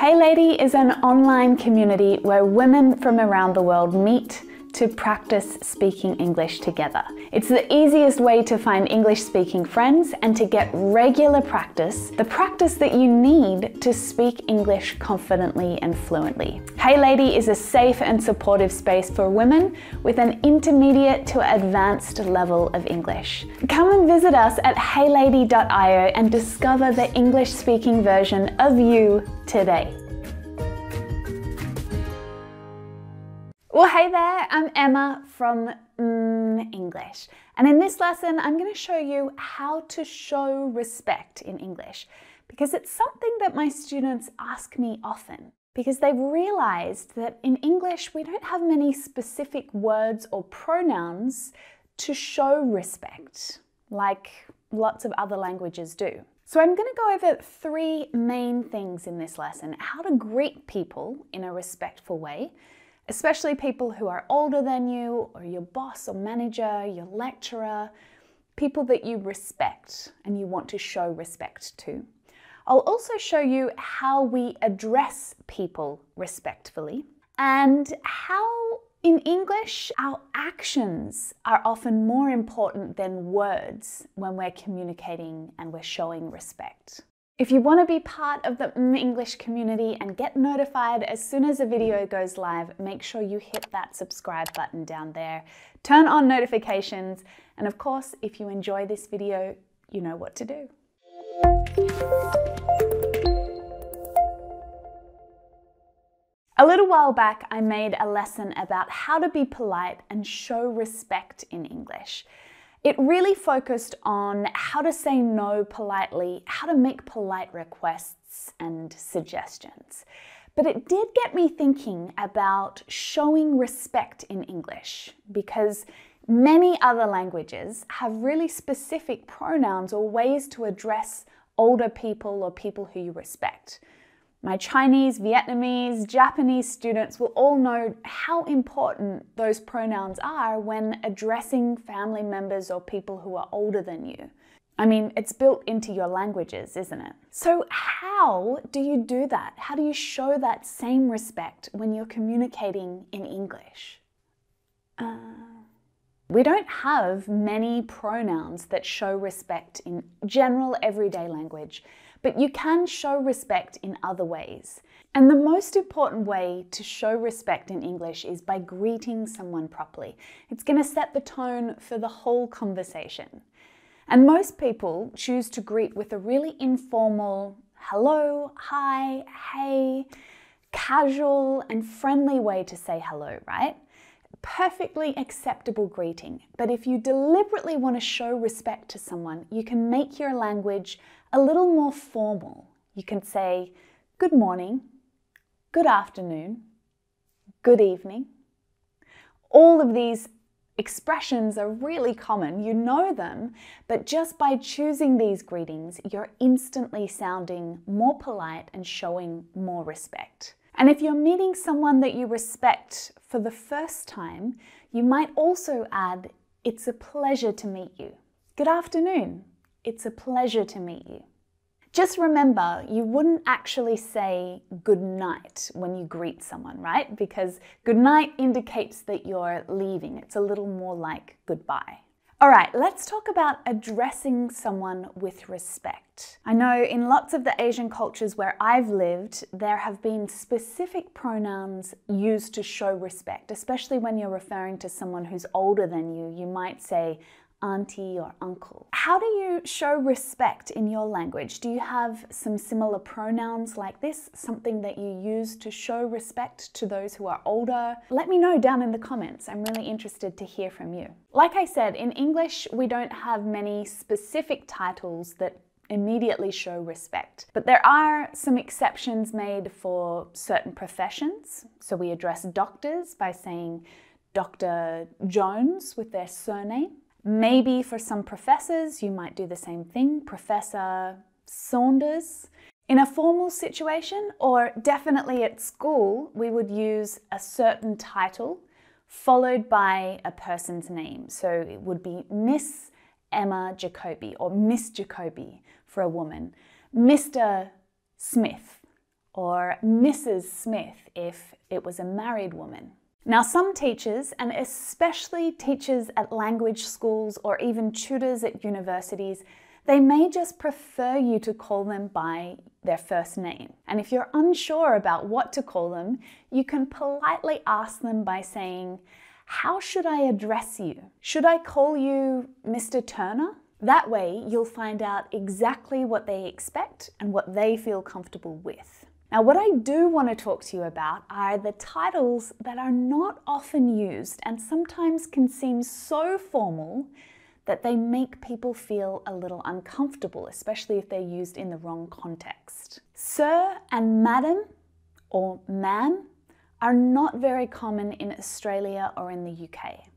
Hey Lady is an online community where women from around the world meet to practice speaking English together. It's the easiest way to find English-speaking friends and to get regular practice, the practice that you need to speak English confidently and fluently. Hey Lady is a safe and supportive space for women with an intermediate to advanced level of English. Come and visit us at heylady.io and discover the English-speaking version of you today. Well, hey there, I'm Emma from mmmEnglish, and in this lesson I'm going to show you how to show respect in English, because it's something that my students ask me often, because they've realized that in English we don't have many specific words or pronouns to show respect, like lots of other languages do. So I'm going to go over three main things in this lesson: how to greet people in a respectful way, especially people who are older than you, or your boss or manager, your lecturer, people that you respect and you want to show respect to. I'll also show you how we address people respectfully, and how in English our actions are often more important than words when we're communicating and we're showing respect. If you want to be part of the mmmEnglish community and get notified as soon as a video goes live, make sure you hit that subscribe button down there. Turn on notifications, and of course, if you enjoy this video, you know what to do. A little while back, I made a lesson about how to be polite and show respect in English. It really focused on how to say no politely, how to make polite requests and suggestions. But it did get me thinking about showing respect in English, because many other languages have really specific pronouns or ways to address older people or people who you respect. My Chinese, Vietnamese, Japanese students will all know how important those pronouns are when addressing family members or people who are older than you. I mean, it's built into your languages, isn't it? So how do you do that? How do you show that same respect when you're communicating in English? We don't have many pronouns that show respect in general everyday language, but you can show respect in other ways. And the most important way to show respect in English is by greeting someone properly. It's going to set the tone for the whole conversation. And most people choose to greet with a really informal hello, hi, hey, casual and friendly way to say hello, right? Perfectly acceptable greeting. But if you deliberately want to show respect to someone, you can make your language a little more formal. You can say good morning, good afternoon, good evening. All of these expressions are really common, you know them, but just by choosing these greetings, you're instantly sounding more polite and showing more respect. And if you're meeting someone that you respect for the first time, you might also add, "It's a pleasure to meet you." Good afternoon. It's a pleasure to meet you. Just remember, you wouldn't actually say good night when you greet someone, right? Because good night indicates that you're leaving. It's a little more like goodbye. All right, let's talk about addressing someone with respect. I know in lots of the Asian cultures where I've lived, there have been specific pronouns used to show respect, especially when you're referring to someone who's older than you. You might say auntie or uncle. How do you show respect in your language? Do you have some similar pronouns like this, something that you use to show respect to those who are older? Let me know down in the comments. I'm really interested to hear from you. Like I said, in English, we don't have many specific titles that immediately show respect, but there are some exceptions made for certain professions. So we address doctors by saying Dr. Jones with their surname. Maybe for some professors, you might do the same thing, Professor Saunders. In a formal situation, or definitely at school, we would use a certain title followed by a person's name. So it would be Miss Emma Jacobi, or Miss Jacobi for a woman, Mr. Smith, or Mrs. Smith if it was a married woman. Now, some teachers, and especially teachers at language schools or even tutors at universities, they may just prefer you to call them by their first name. And if you're unsure about what to call them, you can politely ask them by saying, "How should I address you? Should I call you Mr. Turner?" That way, you'll find out exactly what they expect and what they feel comfortable with. Now, what I do want to talk to you about are the titles that are not often used and sometimes can seem so formal that they make people feel a little uncomfortable, especially if they're used in the wrong context. Sir and Madam or Ma'am are not very common in Australia or in the UK.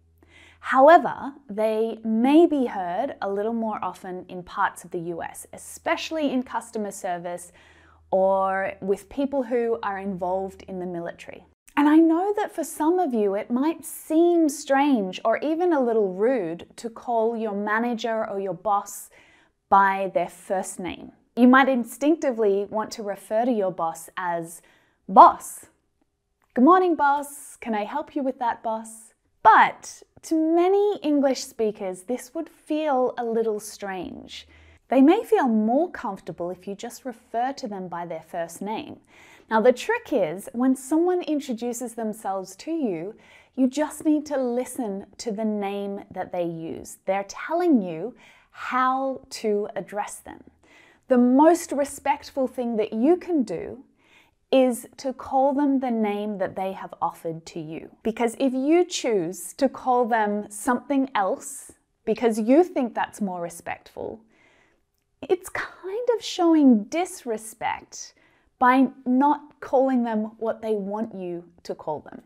However, they may be heard a little more often in parts of the US, especially in customer service or with people who are involved in the military. And I know that for some of you, it might seem strange or even a little rude to call your manager or your boss by their first name. You might instinctively want to refer to your boss as boss. Good morning, boss. Can I help you with that, boss? But to many English speakers, this would feel a little strange. They may feel more comfortable if you just refer to them by their first name. Now, the trick is when someone introduces themselves to you, you just need to listen to the name that they use. They're telling you how to address them. The most respectful thing that you can do is to call them the name that they have offered to you. Because if you choose to call them something else because you think that's more respectful, it's kind of showing disrespect by not calling them what they want you to call them.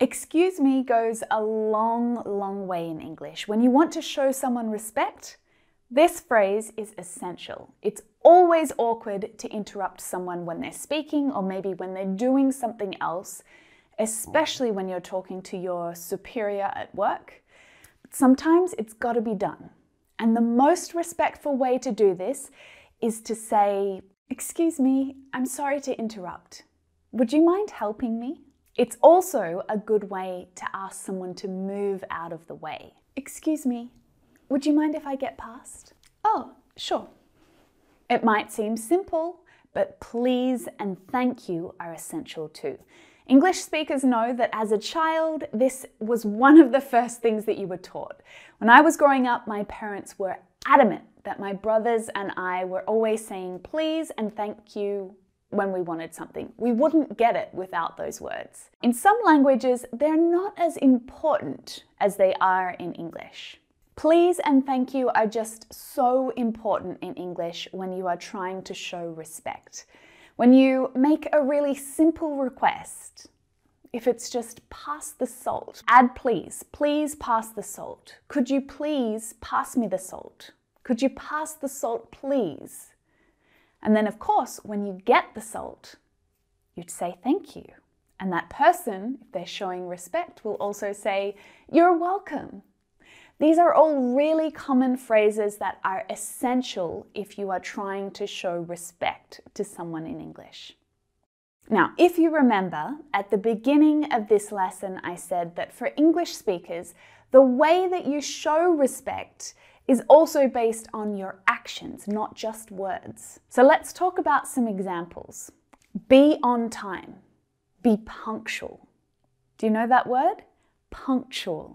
Excuse me goes a long, long way in English. When you want to show someone respect, this phrase is essential. It's always awkward to interrupt someone when they're speaking or maybe when they're doing something else, especially when you're talking to your superior at work. But sometimes it's got to be done. And the most respectful way to do this is to say, "Excuse me, I'm sorry to interrupt. Would you mind helping me?" It's also a good way to ask someone to move out of the way. "Excuse me, would you mind if I get past?" "Oh, sure." It might seem simple, but please and thank you are essential too. English speakers know that as a child, this was one of the first things that you were taught. When I was growing up, my parents were adamant that my brothers and I were always saying please and thank you when we wanted something. We wouldn't get it without those words. In some languages, they're not as important as they are in English. Please and thank you are just so important in English when you are trying to show respect. When you make a really simple request, if it's just pass the salt, add please. "Please pass the salt." "Could you please pass me the salt?" "Could you pass the salt, please?" And then, of course, when you get the salt, you'd say thank you. And that person, if they're showing respect, will also say, "You're welcome." These are all really common phrases that are essential if you are trying to show respect to someone in English. Now, if you remember, at the beginning of this lesson, I said that for English speakers, the way that you show respect is also based on your actions, not just words. So let's talk about some examples. Be on time. Be punctual. Do you know that word? Punctual.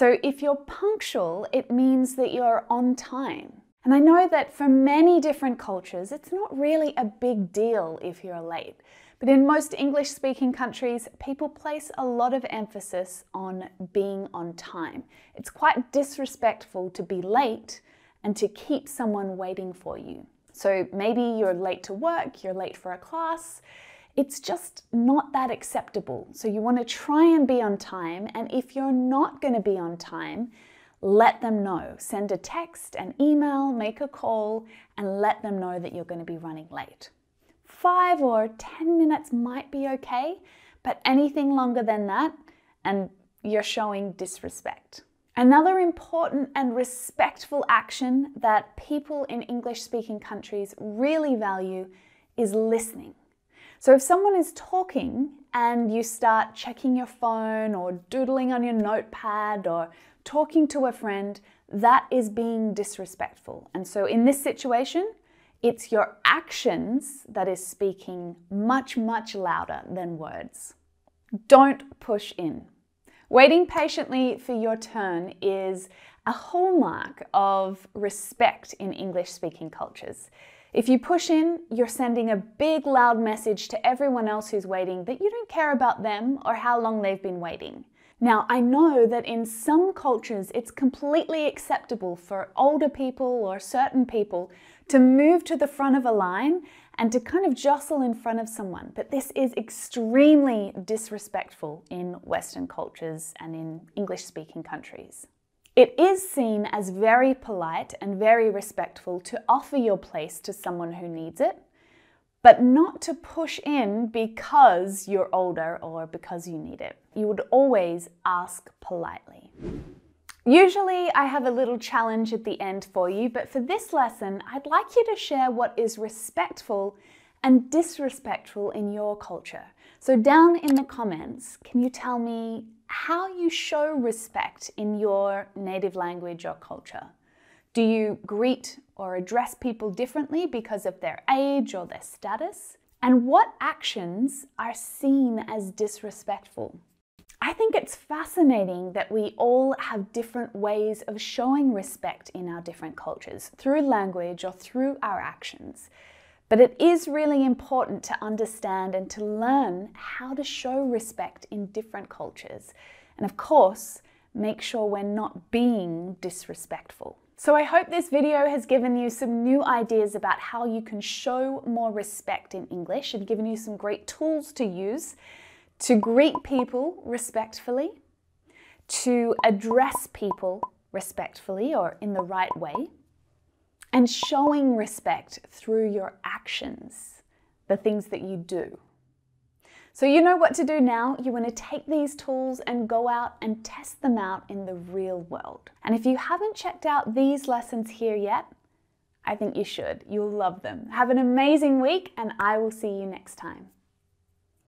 So if you're punctual, it means that you're on time. And I know that for many different cultures, it's not really a big deal if you're late. But in most English-speaking countries, people place a lot of emphasis on being on time. It's quite disrespectful to be late and to keep someone waiting for you. So maybe you're late to work, you're late for a class. It's just not that acceptable. So you want to try and be on time. And if you're not going to be on time, let them know. Send a text, an email, make a call, and let them know that you're going to be running late. 5 or 10 minutes might be okay, but anything longer than that, and you're showing disrespect. Another important and respectful action that people in English-speaking countries really value is listening. So if someone is talking and you start checking your phone or doodling on your notepad or talking to a friend, that is being disrespectful. And so in this situation, it's your actions that is speaking much, much louder than words. Don't push in. Waiting patiently for your turn is a hallmark of respect in English-speaking cultures. If you push in, you're sending a big, loud message to everyone else who's waiting that you don't care about them or how long they've been waiting. Now, I know that in some cultures, it's completely acceptable for older people or certain people to move to the front of a line and to kind of jostle in front of someone, but this is extremely disrespectful in Western cultures and in English-speaking countries. It is seen as very polite and very respectful to offer your place to someone who needs it, but not to push in because you're older or because you need it. You would always ask politely. Usually I have a little challenge at the end for you, but for this lesson, I'd like you to share what is respectful and disrespectful in your culture. So down in the comments, can you tell me how you show respect in your native language or culture? Do you greet or address people differently because of their age or their status? And what actions are seen as disrespectful? I think it's fascinating that we all have different ways of showing respect in our different cultures, through language or through our actions. But it is really important to understand and to learn how to show respect in different cultures. And of course, make sure we're not being disrespectful. So I hope this video has given you some new ideas about how you can show more respect in English and given you some great tools to use to greet people respectfully, to address people respectfully or in the right way, and showing respect through your actions, the things that you do. So you know what to do now. You want to take these tools and go out and test them out in the real world. And if you haven't checked out these lessons here yet, I think you should. You'll love them. Have an amazing week, and I will see you next time.